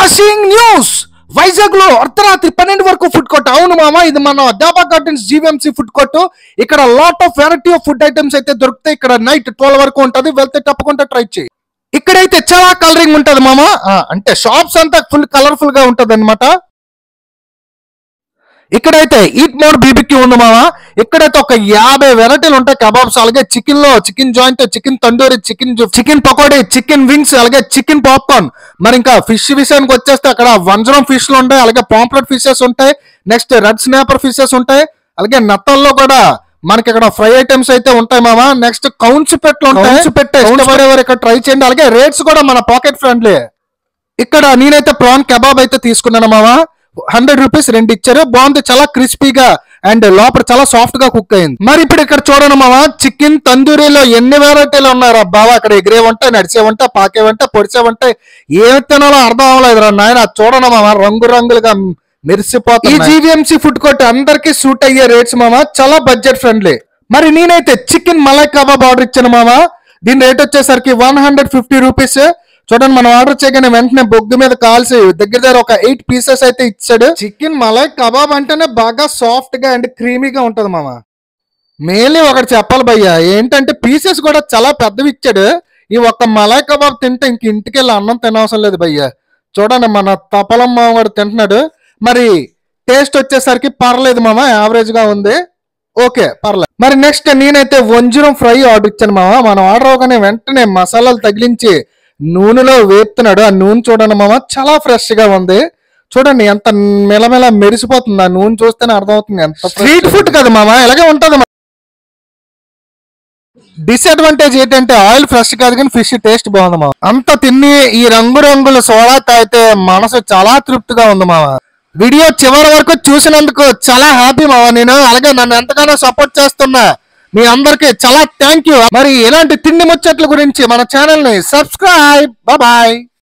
Washing news Vizag లో అర్ధరాత్రి 12 వరకు ఫుడ్ కోర్ట్. అవును మామ, ఇది మన Daba gardens GVMC food court. ఇక్కడ lot of variety of food items అయితే దొరుకుతాయి. ఇక్కడ నైట్ 12 వరకు ఉంటది, వెళ్తే తప్పకుండా ట్రై చేయి. ఇక్కడైతే చాలా కలరింగ్ ఉంటది మామ, అంటే షాప్స్ అంతా ఫుల్ కలర్ఫుల్ గా ఉంటది అనమాట. ఇక్కడైతే ఈట్ మోర్ బీబీక్యూ ఉంది మామ. ఇక్కడైతే ఒక 50 వెరైటీలు ఉంటాయి కబాబ్స్, అలాగే చికెన్ లో chicken joint, chicken tandoori, chicken pakodi, chicken wings, అలాగే చికెన్ పాప్కార్న్. మరి ఇంకా ఫిష్ విషయానికి వచ్చేస్తే అక్కడ వంజరం ఫిష్ లు ఉంటాయి, అలాగే పాంప్లెట్ ఫిషెస్ ఉంటాయి, నెక్స్ట్ రెడ్ స్నాపర్ ఫిషెస్ ఉంటాయి, అలాగే నత్తల్లో కూడా మనకి ఇక్కడ ఫ్రై ఐటమ్స్ అయితే ఉంటాయి మామ. నెక్స్ట్ కౌన్స్ పెట్టేవారు ఇక్కడ ట్రై చేయండి. అలాగే రేట్స్ కూడా మన పాకెట్ ఫ్రెండ్లీ. ఇక్కడ నేనైతే ప్రాన్ కబాబ్ అయితే తీసుకున్నాను మామ. 100 రూపీస్ రెండు ఇచ్చారు, బాగుంది. చాలా క్రిస్పీగా అండ్ లోపల చాలా సాఫ్ట్ గా కుక్ అయింది. మరి ఇప్పుడు ఇక్కడ చూడండి మామ, చికెన్ తందూరిలో ఎన్ని వెరైటీలు ఉన్నారా బావా. అక్కడ ఎగిరే ఉంటాయి, నడిచే ఉంటాయి, పాకే ఉంటాయి, పొడిచే ఉంటాయి. ఏమి తినాలో అర్థం అవ్వలేదు రా నాయన. చూడండి మామ, రంగు రంగులుగా మెరిసిపోతాయి. ఈ జీవీఎంసీ ఫుడ్ కోర్ట్ అందరికి సూట్ అయ్యే రేట్స్ మామ, చాలా బడ్జెట్ ఫ్రెండ్లీ. మరి నేనైతే చికెన్ మలై కబాబ్ ఆర్డర్ ఇచ్చాను మామ. దీని రేట్ వచ్చేసరికి 150 రూపీస్. చూడండి, మనం ఆర్డర్ చేయగానే వెంటనే బొగ్గు మీద కాల్సి దగ్గర ఒక 8 పీసెస్ అయితే ఇచ్చాడు. చికెన్ మలై కబాబ్ అంటేనే బాగా సాఫ్ట్ గా అండ్ క్రీమీగా ఉంటది మామ. మెయిన్లీ ఒకటి చెప్పాలి భయ్య, ఏంటంటే పీసెస్ కూడా చాలా పెద్దవి ఇచ్చాడు. ఈ ఒక్క మలై కబాబ్ తింటే ఇంక ఇంటికి వెళ్ళి అన్నం తినవసరం లేదు భయ్య. చూడండి, మన తపలం మామ కూడా తింటున్నాడు. మరి టేస్ట్ వచ్చేసరికి పర్లేదు మామ, యావరేజ్ గా ఉంది, ఓకే పర్లేదు. మరి నెక్స్ట్ నేనైతే వంజరం ఫ్రై ఆర్డర్ ఇచ్చాను మామ. మనం ఆర్డర్ అవగానే వెంటనే మసాలాలు తగిలించి నూనెలో వేపుతున్నాడు. ఆ నూనె చూడండి మామ, చాలా ఫ్రెష్ గా ఉంది. చూడండి ఎంత మెలమెల మెరిసిపోతుంది, ఆ నూనె చూస్తేనే అర్థమవుతుంది ఎంత స్ట్రీట్ ఫుడ్ కదా మామ, ఇలాగే ఉంటది. డిసడ్వాంటేజ్ ఏంటంటే ఆయిల్ ఫ్రెష్ కాదు, కానీ ఫిష్ టేస్ట్ బాగుంది మామ. అంత తిని ఈ రంగు రంగుల సోడా తాగితే మనసు చాలా తృప్తిగా ఉంది మామ. వీడియో చివరి వరకు చూసినందుకు చాలా హ్యాపీ మామ నేను, అలాగే నన్ను ఎంతగానో సపోర్ట్ చేస్తున్నా మీ అందరికి చాలా థ్యాంక్ యూ. మరి ఇలాంటి తిండి ముచ్చట్ల గురించి మన ఛానల్ ని సబ్స్క్రైబ్. బాయ్.